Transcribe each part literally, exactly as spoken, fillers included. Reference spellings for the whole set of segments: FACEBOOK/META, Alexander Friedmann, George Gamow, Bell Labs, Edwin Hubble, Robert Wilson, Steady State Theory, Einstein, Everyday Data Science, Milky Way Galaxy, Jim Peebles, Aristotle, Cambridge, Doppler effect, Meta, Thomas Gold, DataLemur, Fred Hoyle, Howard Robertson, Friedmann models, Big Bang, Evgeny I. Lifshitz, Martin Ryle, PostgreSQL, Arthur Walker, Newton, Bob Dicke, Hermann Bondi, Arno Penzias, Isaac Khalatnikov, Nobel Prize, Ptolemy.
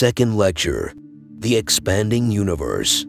second lecture, The Expanding Universe.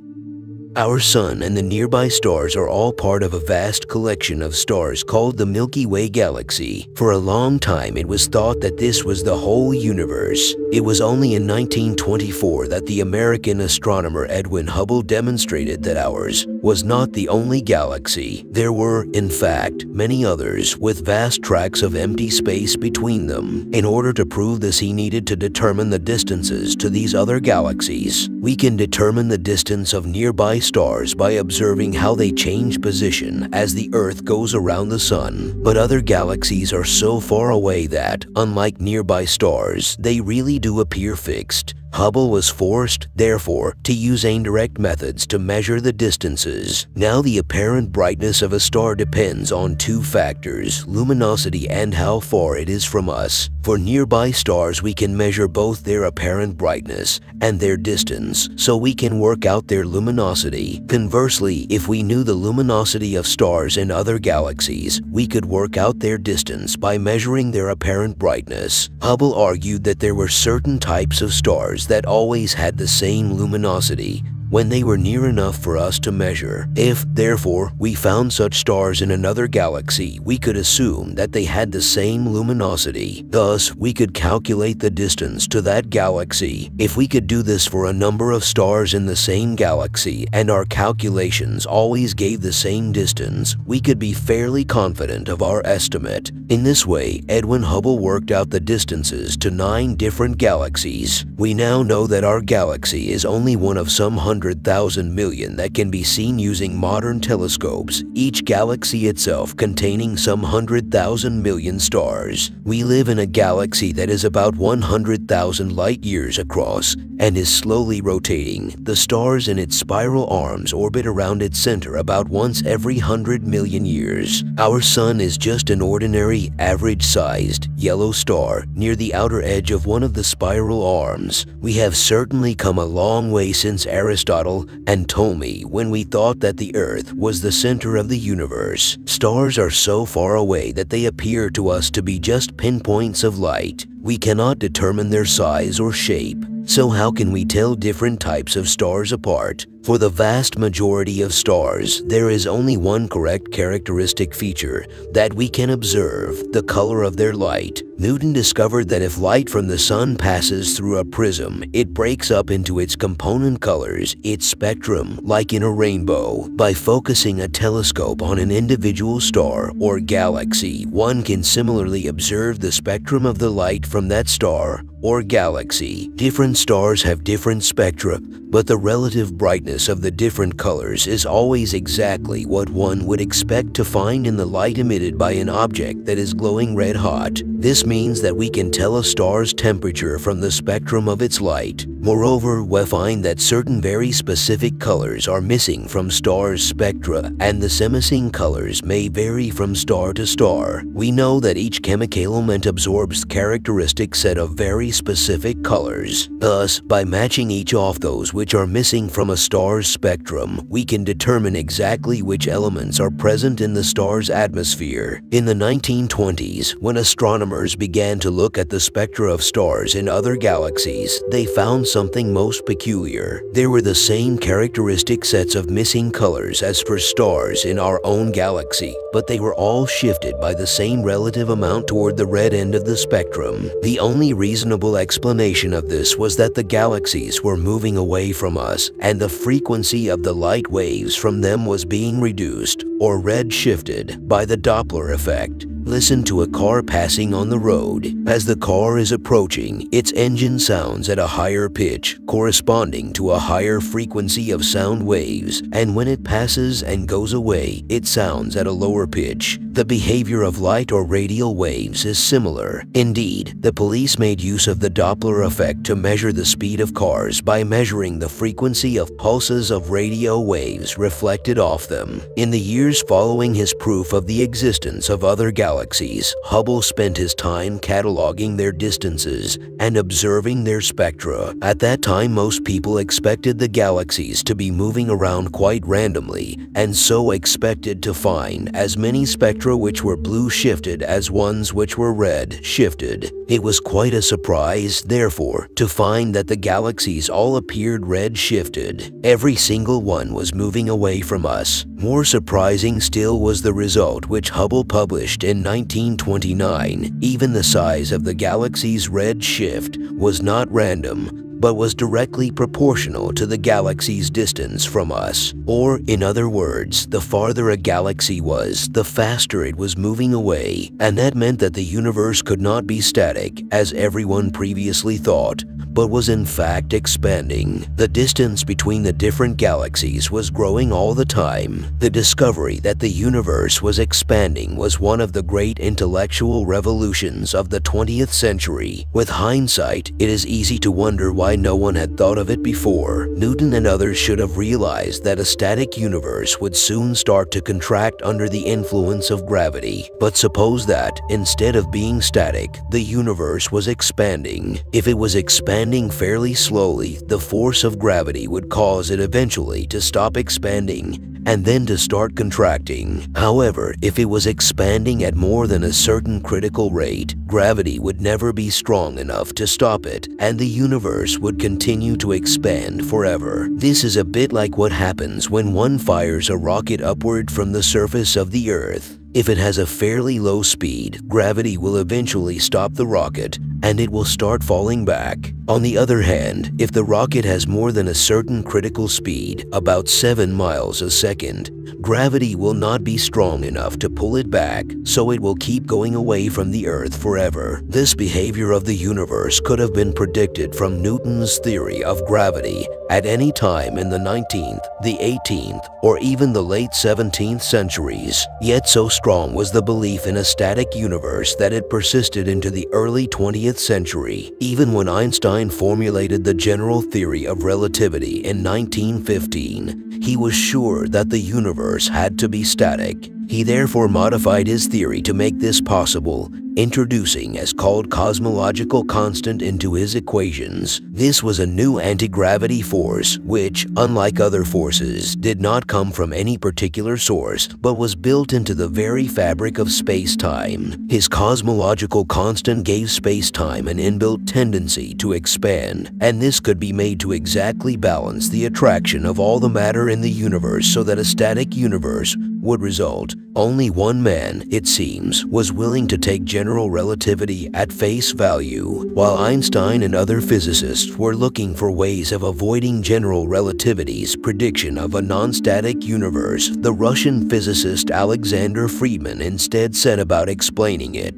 Our Sun and the nearby stars are all part of a vast collection of stars called the Milky Way Galaxy. For a long time, it was thought that this was the whole universe. It was only in nineteen twenty-four that the American astronomer Edwin Hubble demonstrated that ours was not the only galaxy. There were, in fact, many others with vast tracts of empty space between them. In order to prove this, he needed to determine the distances to these other galaxies. We can determine the distance of nearby stars by observing how they change position as the Earth goes around the Sun. But other galaxies are so far away that, unlike nearby stars, they really do appear fixed. Hubble was forced, therefore, to use indirect methods to measure the distances. Now the apparent brightness of a star depends on two factors, luminosity and how far it is from us. For nearby stars, we can measure both their apparent brightness and their distance, so we can work out their luminosity. Conversely, if we knew the luminosity of stars in other galaxies, we could work out their distance by measuring their apparent brightness. Hubble argued that there were certain types of stars that always had the same luminosity when they were near enough for us to measure. If, therefore, we found such stars in another galaxy, we could assume that they had the same luminosity. Thus, we could calculate the distance to that galaxy. If we could do this for a number of stars in the same galaxy, and our calculations always gave the same distance, we could be fairly confident of our estimate. In this way, Edwin Hubble worked out the distances to nine different galaxies. We now know that our galaxy is only one of some hundred one hundred thousand million that can be seen using modern telescopes, each galaxy itself containing some one hundred thousand million stars. We live in a galaxy that is about one hundred thousand light years across and is slowly rotating. The stars in its spiral arms orbit around its center about once every one hundred million years. Our Sun is just an ordinary, average-sized, yellow star near the outer edge of one of the spiral arms. We have certainly come a long way since Aristotle Aristotle and Ptolemy when we thought that the Earth was the center of the universe. Stars are so far away that they appear to us to be just pinpoints of light. We cannot determine their size or shape. So how can we tell different types of stars apart? For the vast majority of stars, there is only one correct characteristic feature that we can observe: the color of their light. Newton discovered that if light from the Sun passes through a prism, it breaks up into its component colors, its spectrum, like in a rainbow. By focusing a telescope on an individual star or galaxy, one can similarly observe the spectrum of the light from that star or galaxy. Different stars have different spectra, but the relative brightness of the different colors is always exactly what one would expect to find in the light emitted by an object that is glowing red hot. This means that we can tell a star's temperature from the spectrum of its light. Moreover, we find that certain very specific colors are missing from stars' spectra, and the semi-same colors may vary from star to star. We know that each chemical element absorbs characteristic set of very specific colors. Thus, by matching each of those which are missing from a star's spectrum, we can determine exactly which elements are present in the star's atmosphere. In the nineteen twenties, when astronomers began to look at the spectra of stars in other galaxies, they found something most peculiar. There were the same characteristic sets of missing colors as for stars in our own galaxy, but they were all shifted by the same relative amount toward the red end of the spectrum. The only reasonable explanation of this was that the galaxies were moving away from us, and the frequency of the light waves from them was being reduced, or red shifted, by the Doppler effect. Listen to a car passing on the road. As the car is approaching, its engine sounds at a higher pitch, corresponding to a higher frequency of sound waves, and when it passes and goes away, it sounds at a lower pitch. The behavior of light or radial waves is similar. Indeed, the police made use of the Doppler effect to measure the speed of cars by measuring the frequency of pulses of radio waves reflected off them. In the years following his proof of the existence of other galaxies, Galaxies, Hubble spent his time cataloging their distances and observing their spectra. At that time, most people expected the galaxies to be moving around quite randomly, and so expected to find as many spectra spectra which were blue shifted as ones which were red shifted. It was quite a surprise, therefore, to find that the galaxies all appeared red shifted. Every single one was moving away from us. More surprising still was the result which Hubble published in nineteen twenty-nine. Even the size of the galaxy's red shift was not random, but was directly proportional to the galaxy's distance from us. Or, in other words, the farther a galaxy was, the faster it was moving away, and that meant that the universe could not be static, as everyone previously thought, but was in fact expanding. The distance between the different galaxies was growing all the time. The discovery that the universe was expanding was one of the great intellectual revolutions of the twentieth century. With hindsight, it is easy to wonder why no one had thought of it before. Newton and others should have realized that a static universe would soon start to contract under the influence of gravity. But suppose that, instead of being static, the universe was expanding. If it was expanding fairly slowly, the force of gravity would cause it eventually to stop expanding and then to start contracting. However, if it was expanding at more than a certain critical rate, gravity would never be strong enough to stop it, and the universe would continue to expand forever. This is a bit like what happens when one fires a rocket upward from the surface of the Earth. If it has a fairly low speed, gravity will eventually stop the rocket, and it will start falling back. On the other hand, if the rocket has more than a certain critical speed, about seven miles a second, gravity will not be strong enough to pull it back, so it will keep going away from the Earth forever. This behavior of the universe could have been predicted from Newton's theory of gravity at any time in the nineteenth, the eighteenth, or even the late seventeenth centuries. Yet so strong was the belief in a static universe that it persisted into the early twentieth century. Even when Einstein formulated the general theory of relativity in nineteen fifteen, he was sure that the universe had to be static. He therefore modified his theory to make this possible, introducing as called cosmological constant into his equations. This was a new anti-gravity force which, unlike other forces, did not come from any particular source but was built into the very fabric of space-time. His cosmological constant gave space-time an inbuilt tendency to expand, and this could be made to exactly balance the attraction of all the matter in the universe so that a static universe would result. Only one man, it seems, was willing to take general relativity at face value. While Einstein and other physicists were looking for ways of avoiding general relativity's prediction of a non-static universe, the Russian physicist Alexander Friedmann instead set about explaining it.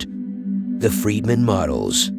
The Friedmann models.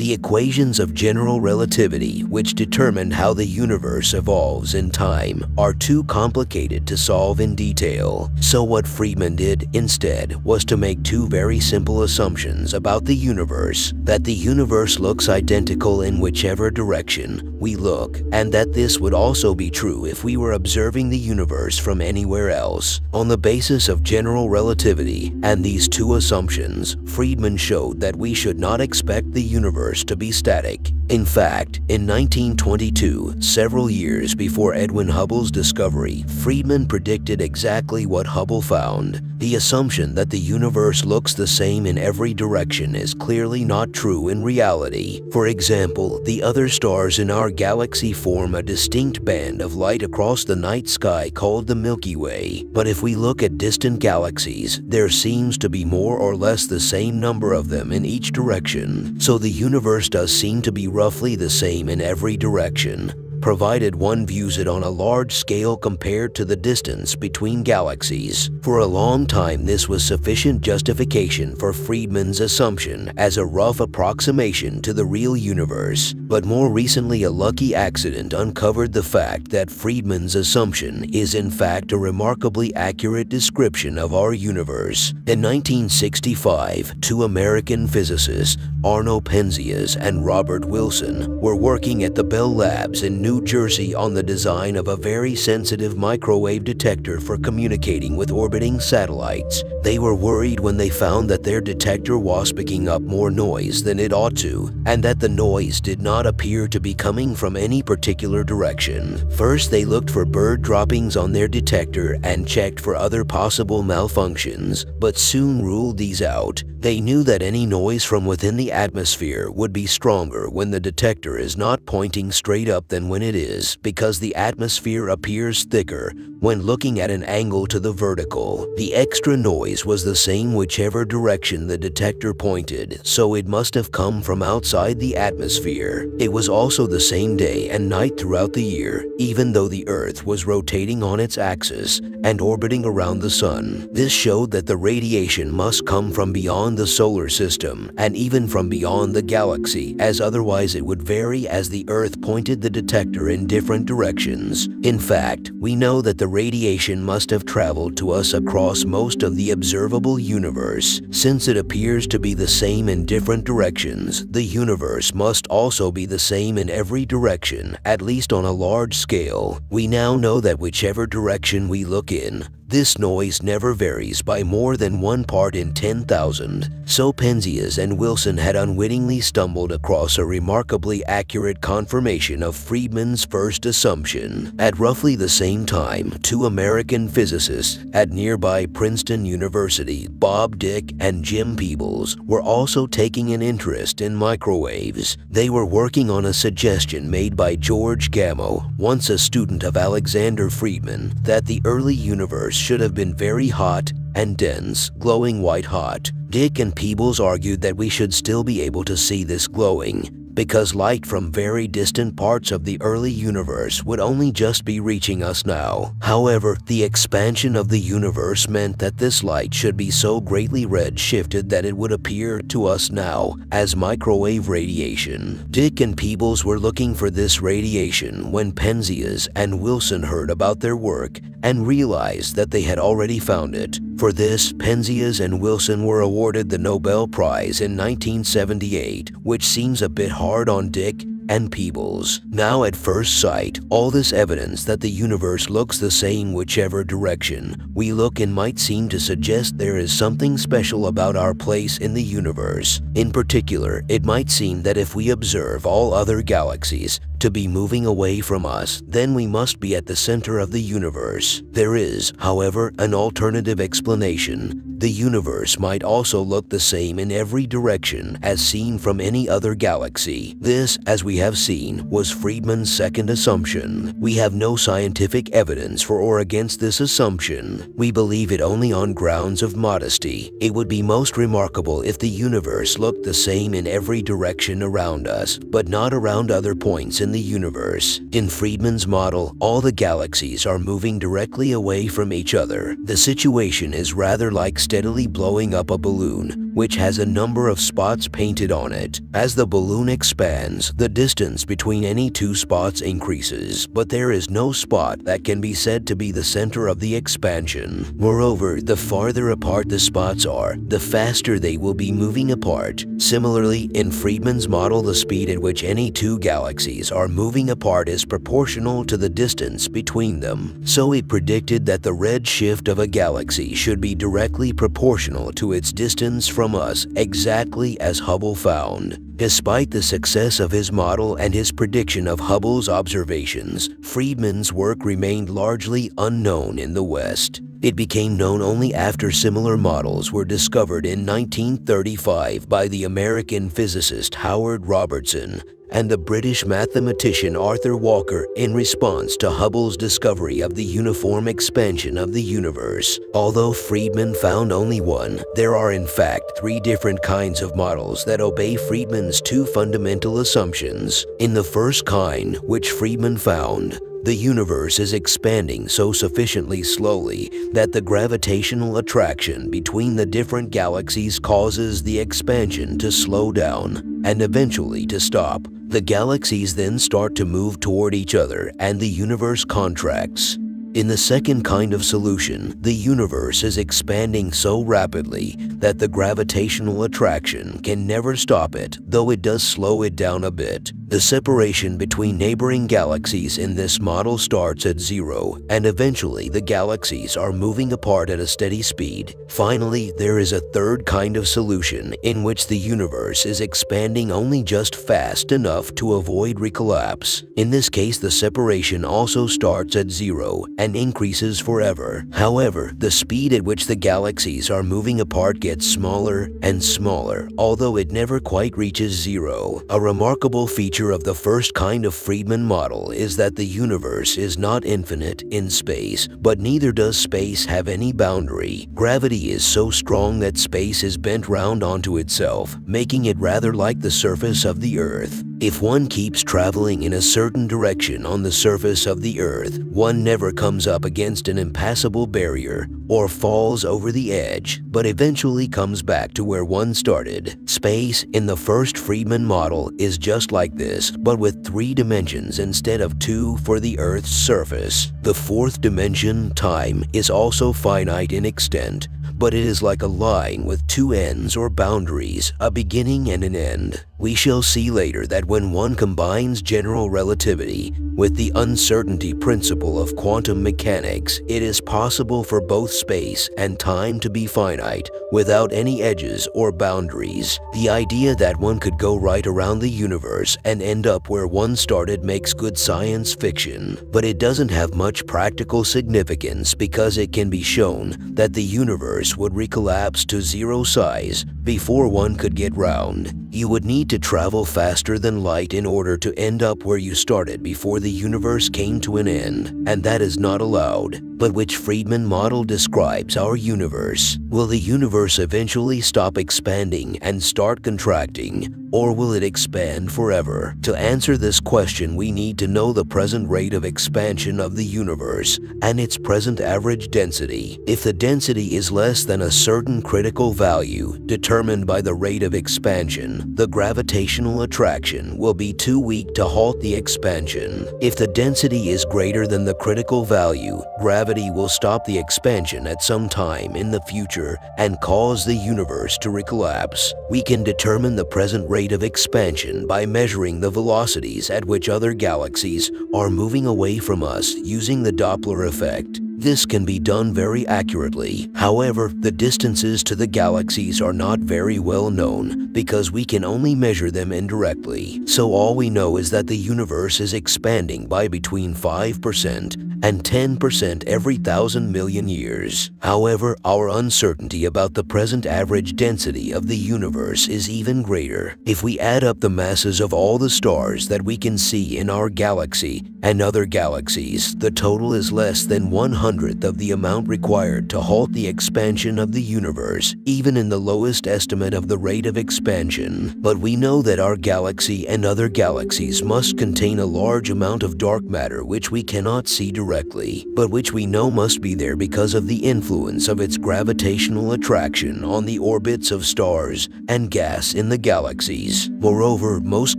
The equations of general relativity, which determine how the universe evolves in time, are too complicated to solve in detail. So what Friedmann did instead was to make two very simple assumptions about the universe: that the universe looks identical in whichever direction we look, and that this would also be true if we were observing the universe from anywhere else. On the basis of general relativity and these two assumptions, Friedmann showed that we should not expect the universe to be static. In fact, in nineteen twenty-two, several years before Edwin Hubble's discovery, Friedmann predicted exactly what Hubble found. The assumption that the universe looks the same in every direction is clearly not true in reality. For example, the other stars in our galaxy form a distinct band of light across the night sky called the Milky Way. But if we look at distant galaxies, there seems to be more or less the same number of them in each direction. So the universe does seem to be roughly the same in every direction, provided one views it on a large scale compared to the distance between galaxies. For a long time, this was sufficient justification for Friedmann's assumption as a rough approximation to the real universe. But more recently, a lucky accident uncovered the fact that Friedmann's assumption is in fact a remarkably accurate description of our universe. In nineteen sixty-five, two American physicists, Arno Penzias and Robert Wilson, were working at the Bell Labs in New New Jersey on the design of a very sensitive microwave detector for communicating with orbiting satellites. They were worried when they found that their detector was picking up more noise than it ought to, and that the noise did not appear to be coming from any particular direction. First, they looked for bird droppings on their detector and checked for other possible malfunctions, but soon ruled these out. They knew that any noise from within the atmosphere would be stronger when the detector is not pointing straight up than when it is, because the atmosphere appears thicker when looking at an angle to the vertical. The extra noise was the same whichever direction the detector pointed, so it must have come from outside the atmosphere. It was also the same day and night throughout the year, even though the Earth was rotating on its axis and orbiting around the Sun. This showed that the radiation must come from beyond the solar system and even from beyond the galaxy, as otherwise it would vary as the Earth pointed the detector in different directions. In fact, we know that the radiation must have traveled to us across most of the observable universe. Since it appears to be the same in different directions, the universe must also be the same in every direction, at least on a large scale. We now know that whichever direction we look in, this noise never varies by more than one part in ten thousand. So Penzias and Wilson had unwittingly stumbled across a remarkably accurate confirmation of Friedmann's first assumption. At roughly the same time, two American physicists at nearby Princeton University, Bob Dicke and Jim Peebles, were also taking an interest in microwaves. They were working on a suggestion made by George Gamow, once a student of Alexander Friedmann, that the early universe should have been very hot and dense, glowing white hot. Dicke and Peebles argued that we should still be able to see this glowing, because light from very distant parts of the early universe would only just be reaching us now. However, the expansion of the universe meant that this light should be so greatly red-shifted that it would appear to us now as microwave radiation. Dicke and Peebles were looking for this radiation when Penzias and Wilson heard about their work and realized that they had already found it. For this, Penzias and Wilson were awarded the Nobel Prize in nineteen seventy-eight, which seems a bit hard hard on Dicke and Peebles. Now at first sight, all this evidence that the universe looks the same whichever direction we look in might seem to suggest there is something special about our place in the universe. In particular, it might seem that if we observe all other galaxies to be moving away from us, then we must be at the center of the universe. There is, however, an alternative explanation. The universe might also look the same in every direction as seen from any other galaxy. This, as we have seen, was Friedmann's second assumption. We have no scientific evidence for or against this assumption. We believe it only on grounds of modesty. It would be most remarkable if the universe looked the same in every direction around us, but not around other points in in the universe. In Friedmann's model, all the galaxies are moving directly away from each other. The situation is rather like steadily blowing up a balloon, which has a number of spots painted on it. As the balloon expands, the distance between any two spots increases, but there is no spot that can be said to be the center of the expansion. Moreover, the farther apart the spots are, the faster they will be moving apart. Similarly, in Friedmann's model, the speed at which any two galaxies are are moving apart is proportional to the distance between them. So it predicted that the red shift of a galaxy should be directly proportional to its distance from us, exactly as Hubble found. Despite the success of his model and his prediction of Hubble's observations, Friedmann's work remained largely unknown in the West. It became known only after similar models were discovered in nineteen thirty-five by the American physicist Howard Robertson and the British mathematician Arthur Walker in response to Hubble's discovery of the uniform expansion of the universe. Although Friedmann found only one, there are in fact three different kinds of models that obey Friedmann's two fundamental assumptions. In the first kind, which Friedmann found, the universe is expanding so sufficiently slowly that the gravitational attraction between the different galaxies causes the expansion to slow down and eventually to stop. The galaxies then start to move toward each other and the universe contracts. In the second kind of solution, the universe is expanding so rapidly that the gravitational attraction can never stop it, though it does slow it down a bit. The separation between neighboring galaxies in this model starts at zero, and eventually the galaxies are moving apart at a steady speed. Finally, there is a third kind of solution in which the universe is expanding only just fast enough to avoid recollapse. In this case, the separation also starts at zero, and and increases forever. However, the speed at which the galaxies are moving apart gets smaller and smaller, although it never quite reaches zero. A remarkable feature of the first kind of Friedmann model is that the universe is not infinite in space, but neither does space have any boundary. Gravity is so strong that space is bent round onto itself, making it rather like the surface of the Earth. If one keeps traveling in a certain direction on the surface of the Earth, one never comes up against an impassable barrier or falls over the edge, but eventually comes back to where one started. Space, in the first Friedmann model, is just like this, but with three dimensions instead of two for the Earth's surface. The fourth dimension, time, is also finite in extent, but it is like a line with two ends or boundaries, a beginning and an end. We shall see later that when one combines general relativity with the uncertainty principle of quantum mechanics, it is possible for both space and time to be finite, without any edges or boundaries. The idea that one could go right around the universe and end up where one started makes good science fiction, but it doesn't have much practical significance because it can be shown that the universe would recollapse to zero size before one could get round. You would need to travel faster than light in order to end up where you started before the universe came to an end, and that is not allowed. But which Friedmann model describes our universe? Will the universe eventually stop expanding and start contracting, or will it expand forever? To answer this question, we need to know the present rate of expansion of the universe and its present average density. If the density is less than a certain critical value determined by the rate of expansion, the gravitational attraction will be too weak to halt the expansion. If the density is greater than the critical value, gravity Gravity will stop the expansion at some time in the future and cause the universe to recollapse. We can determine the present rate of expansion by measuring the velocities at which other galaxies are moving away from us using the Doppler effect. This can be done very accurately. However, the distances to the galaxies are not very well known because we can only measure them indirectly. So all we know is that the universe is expanding by between five percent and ten percent every thousand million years. However, our uncertainty about the present average density of the universe is even greater. If we add up the masses of all the stars that we can see in our galaxy and other galaxies, the total is less than one hundredth of the amount required to halt the expansion of the universe, even in the lowest estimate of the rate of expansion. But we know that our galaxy and other galaxies must contain a large amount of dark matter which we cannot see directly, but which we know must be there because of the influence of its gravitational attraction on the orbits of stars and gas in the galaxies. Moreover, most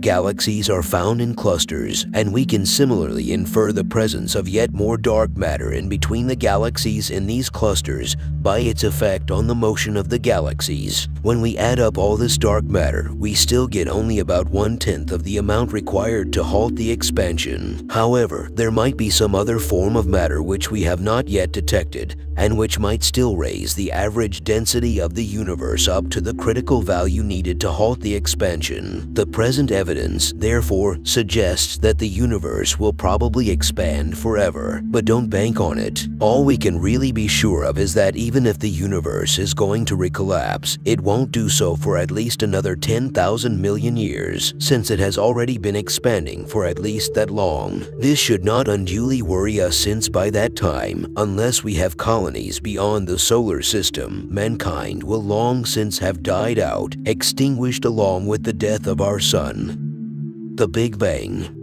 galaxies are found in clusters, and we can similarly infer the presence of yet more dark matter in between the galaxies in these clusters by its effect on the motion of the galaxies. When we add up all this dark matter, we still get only about one-tenth of the amount required to halt the expansion. However, there might be some other form of matter which we have not yet detected, and which might still raise the average density of the universe up to the critical value needed to halt the expansion. The present evidence, therefore, suggests that the universe will probably expand forever, but don't bank on it. It. All we can really be sure of is that even if the universe is going to recollapse, it won't do so for at least another ten thousand million years, since it has already been expanding for at least that long. This should not unduly worry us, since by that time, unless we have colonies beyond the solar system, mankind will long since have died out, extinguished along with the death of our sun. The Big Bang.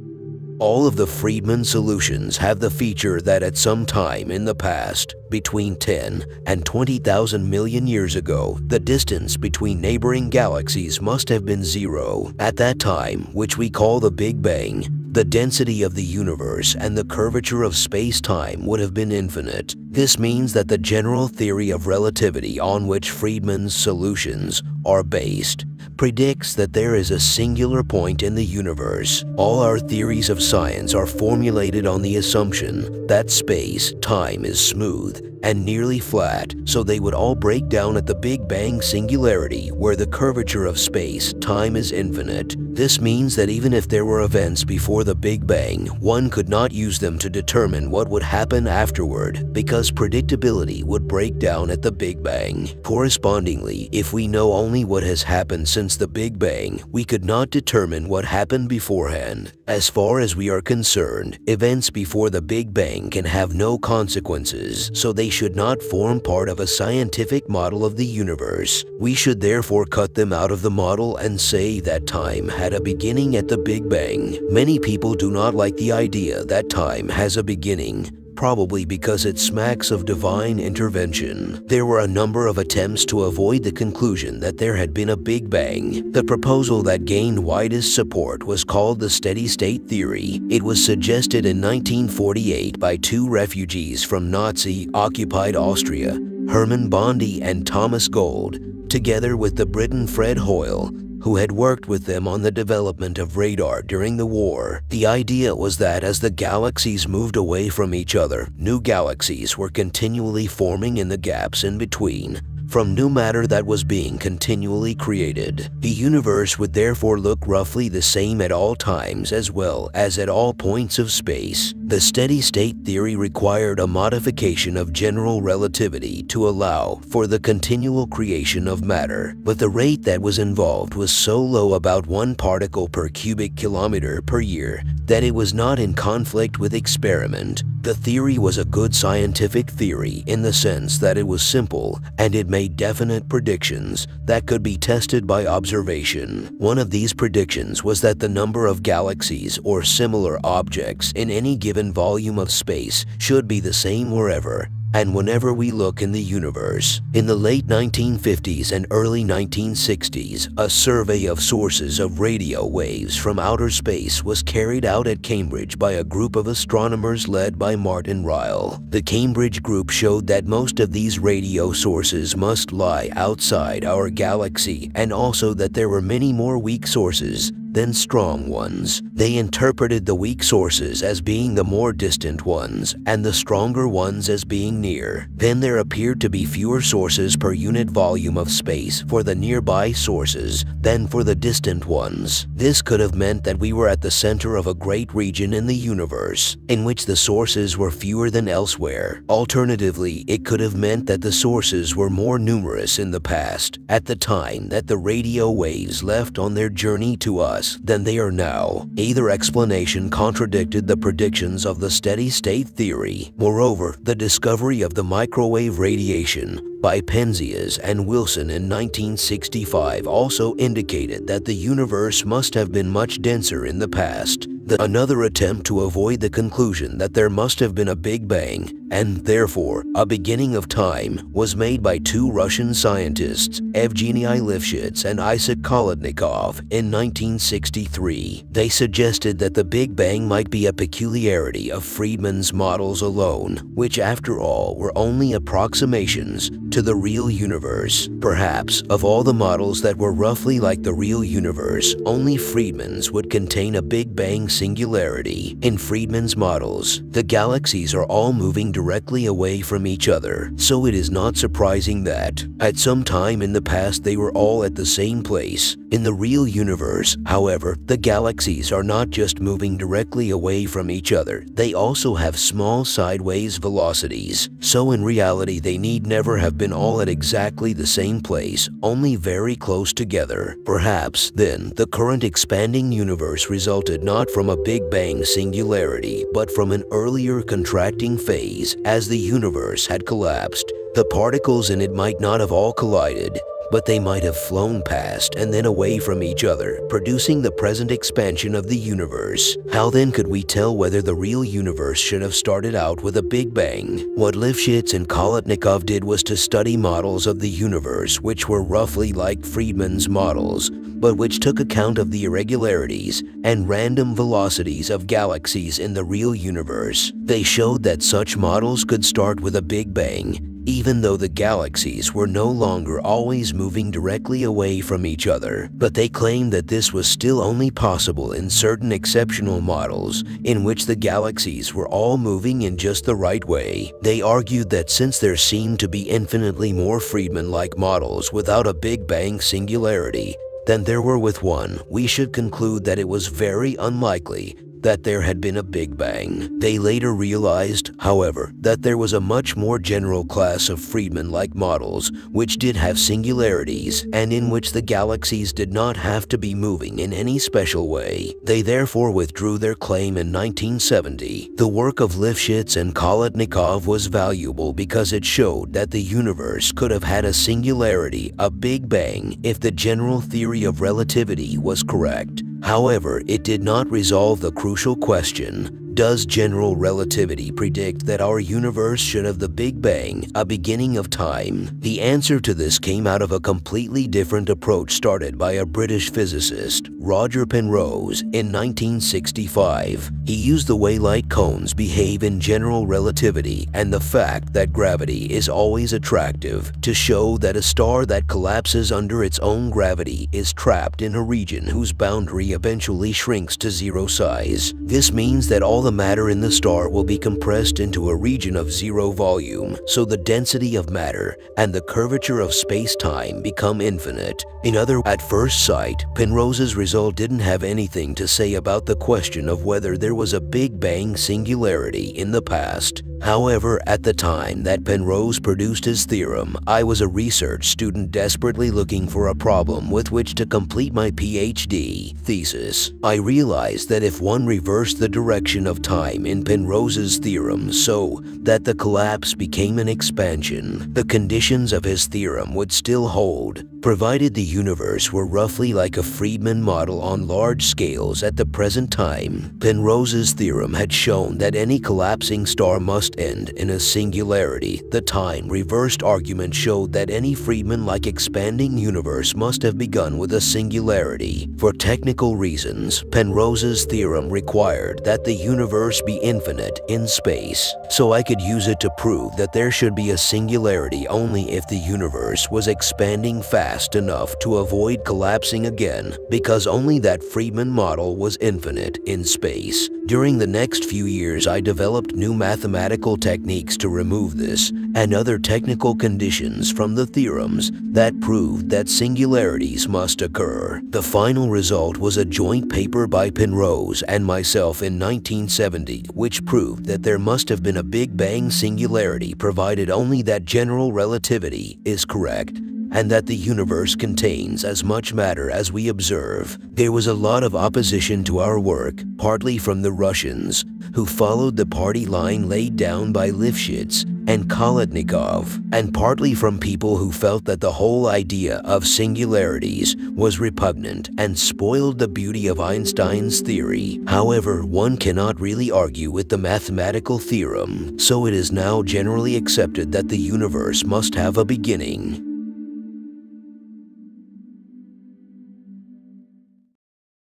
All of the Friedmann solutions have the feature that at some time in the past, between ten and twenty thousand million years ago, the distance between neighboring galaxies must have been zero. At that time, which we call the Big Bang, The density of the universe and the curvature of space-time would have been infinite. This means that the general theory of relativity on which Friedmann's solutions are based predicts that there is a singular point in the universe. All our theories of science are formulated on the assumption that space, time is smooth and nearly flat, so they would all break down at the Big Bang singularity where the curvature of space, time is infinite. This means that even if there were events before the Big Bang, one could not use them to determine what would happen afterward because predictability would break down at the Big Bang. Correspondingly, if we know only what has happened since the Big Bang, we could not determine what happened beforehand. As far as we are concerned, events before the Big Bang can have no consequences, so they should not form part of a scientific model of the universe. We should therefore cut them out of the model and say that time had a beginning at the Big Bang. Many people do not like the idea that time has a beginning, probably because it smacks of divine intervention. There were a number of attempts to avoid the conclusion that there had been a Big Bang. The proposal that gained widest support was called the Steady State Theory. It was suggested in nineteen forty-eight by two refugees from Nazi-occupied Austria, Hermann Bondi and Thomas Gold, together with the Briton Fred Hoyle, who had worked with them on the development of radar during the war. The idea was that as the galaxies moved away from each other, new galaxies were continually forming in the gaps in between, from new matter that was being continually created. The universe would therefore look roughly the same at all times as well as at all points of space. The steady state theory required a modification of general relativity to allow for the continual creation of matter, but the rate that was involved was so low, about one particle per cubic kilometer per year, that it was not in conflict with experiment. The theory was a good scientific theory in the sense that it was simple and it made definite predictions that could be tested by observation. One of these predictions was that the number of galaxies or similar objects in any given volume of space should be the same wherever and whenever we look in the universe. In the late nineteen fifties and early nineteen sixties, a survey of sources of radio waves from outer space was carried out at Cambridge by a group of astronomers led by Martin Ryle. The Cambridge group showed that most of these radio sources must lie outside our galaxy, and also that there were many more weak sources than strong ones. They interpreted the weak sources as being the more distant ones and the stronger ones as being near. Then there appeared to be fewer sources per unit volume of space for the nearby sources than for the distant ones. This could have meant that we were at the center of a great region in the universe in which the sources were fewer than elsewhere. Alternatively, it could have meant that the sources were more numerous in the past at the time that the radio waves left on their journey to us than they are now. Either explanation contradicted the predictions of the steady state theory. Moreover, the discovery of the microwave radiation by Penzias and Wilson in nineteen sixty-five also indicated that the universe must have been much denser in the past. The, another attempt to avoid the conclusion that there must have been a Big Bang, and therefore a beginning of time, was made by two Russian scientists, Evgeny I. Lifshitz and Isaac Khalatnikov, in nineteen sixty-three. They suggested that the Big Bang might be a peculiarity of Friedmann's models alone, which after all were only approximations to the real universe. Perhaps, of all the models that were roughly like the real universe, only Friedmann's would contain a Big Bang singularity. In Friedmann's models, the galaxies are all moving directly away from each other, so it is not surprising that, at some time in the past, they were all at the same place. In the real universe, however, the galaxies are not just moving directly away from each other, they also have small sideways velocities, so in reality they need never have been all at exactly the same place, only very close together. Perhaps, then, the current expanding universe resulted not from a Big Bang singularity, but from an earlier contracting phase. As the universe had collapsed, the particles in it might not have all collided, but they might have flown past and then away from each other, producing the present expansion of the universe. How then could we tell whether the real universe should have started out with a Big Bang? What Lifshitz and Khalatnikov did was to study models of the universe which were roughly like Friedmann's models, but which took account of the irregularities and random velocities of galaxies in the real universe. They showed that such models could start with a Big Bang, even though the galaxies were no longer always moving directly away from each other. But they claimed that this was still only possible in certain exceptional models in which the galaxies were all moving in just the right way. They argued that since there seemed to be infinitely more Friedmann-like models without a Big Bang singularity than there were with one, we should conclude that it was very unlikely that there had been a Big Bang. They later realized, however, that there was a much more general class of Friedmann-like models which did have singularities and in which the galaxies did not have to be moving in any special way. They therefore withdrew their claim in nineteen seventy. The work of Lifshitz and Khalatnikov was valuable because it showed that the universe could have had a singularity, a Big Bang, if the general theory of relativity was correct. However, it did not resolve the crucial question, does general relativity predict that our universe should have the Big Bang, a beginning of time? The answer to this came out of a completely different approach started by a British physicist, Roger Penrose, in nineteen sixty-five. He used the way light cones behave in general relativity and the fact that gravity is always attractive to show that a star that collapses under its own gravity is trapped in a region whose boundary eventually shrinks to zero size. This means that all the matter in the star will be compressed into a region of zero volume, so the density of matter and the curvature of space-time become infinite. In other words, at first sight, Penrose's result didn't have anything to say about the question of whether there was a Big Bang singularity in the past. However, at the time that Penrose produced his theorem, I was a research student desperately looking for a problem with which to complete my PhD thesis. I realized that if one reversed the direction of time in Penrose's theorem so that the collapse became an expansion, the conditions of his theorem would still hold, provided the universe were roughly like a Friedmann model on large scales at the present time. Penrose's theorem had shown that any collapsing star must end in a singularity. The time-reversed argument showed that any Friedmann-like expanding universe must have begun with a singularity. For technical reasons, Penrose's theorem required that the universe be infinite in space, so I could use it to prove that there should be a singularity only if the universe was expanding fast enough to avoid collapsing again, because only that Friedmann model was infinite in space. During the next few years, I developed new mathematical techniques to remove this and other technical conditions from the theorems that proved that singularities must occur. The final result was a joint paper by Penrose and myself in nineteen seventy, which proved that there must have been a Big Bang singularity provided only that general relativity is correct, and that the universe contains as much matter as we observe. There was a lot of opposition to our work, partly from the Russians, who followed the party line laid down by Lifshitz and Khalatnikov, and partly from people who felt that the whole idea of singularities was repugnant and spoiled the beauty of Einstein's theory. However, one cannot really argue with the mathematical theorem, so it is now generally accepted that the universe must have a beginning.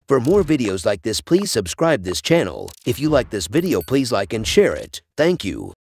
For more videos like this, please subscribe this channel. If you like this video, please like and share it. Thank you.